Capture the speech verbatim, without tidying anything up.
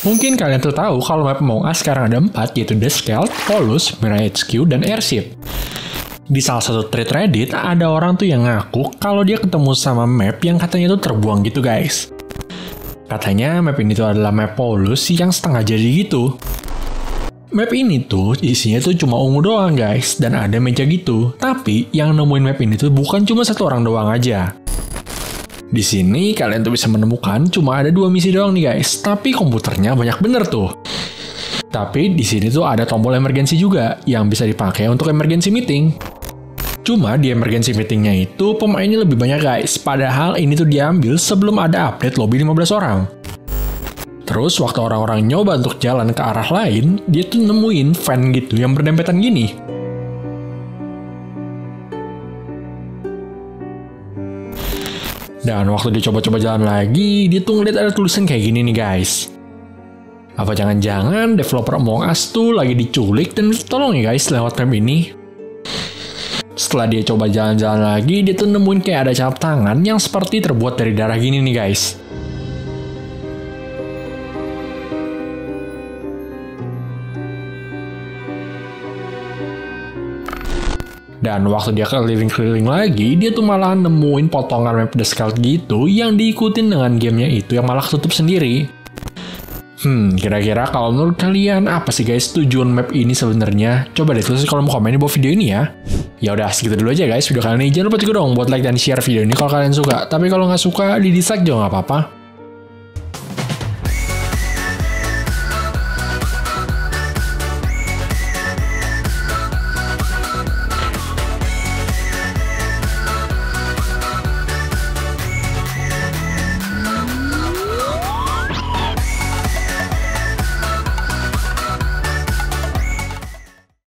Mungkin kalian tuh tahu kalau map Among Us sekarang ada empat, yaitu The Skeld, Polus, Mira H Q, dan Airship. Di salah satu thread Reddit, ada orang tuh yang ngaku kalau dia ketemu sama map yang katanya tuh terbuang gitu guys. Katanya map ini tuh adalah map Polus yang setengah jadi gitu. Map ini tuh isinya tuh cuma ungu doang guys, dan ada meja gitu. Tapi yang nemuin map ini tuh bukan cuma satu orang doang aja. Di sini kalian tuh bisa menemukan cuma ada dua misi doang nih guys, tapi komputernya banyak bener tuh. Tapi di sini tuh ada tombol emergency juga yang bisa dipakai untuk emergency meeting. Cuma di emergency meetingnya itu pemainnya lebih banyak guys, padahal ini tuh diambil sebelum ada update lobby lima belas orang. Terus waktu orang-orang nyoba untuk jalan ke arah lain, dia tuh nemuin van gitu yang berdempetan gini. Dan waktu dia coba-coba jalan lagi, dia tuh ngeliat ada tulisan kayak gini nih guys. Apa jangan-jangan developer Among Us tuh lagi diculik dan tolong ya guys lewat map ini. Setelah dia coba jalan-jalan lagi, dia tuh nemuin kayak ada cap tangan yang seperti terbuat dari darah gini nih guys. Dan waktu dia keliling-keliling lagi, dia tuh malah nemuin potongan map The Skeld gitu yang diikutin dengan gamenya itu yang malah ketutup sendiri. Hmm, kira-kira kalau menurut kalian apa sih guys tujuan map ini sebenarnya? Coba deh tulis di kolom komen di bawah video ini ya. Ya udah segitu dulu aja guys video kali ini. Jangan lupa juga dong buat like dan share video ini kalau kalian suka. Tapi kalau nggak suka, di-dislike juga nggak apa-apa.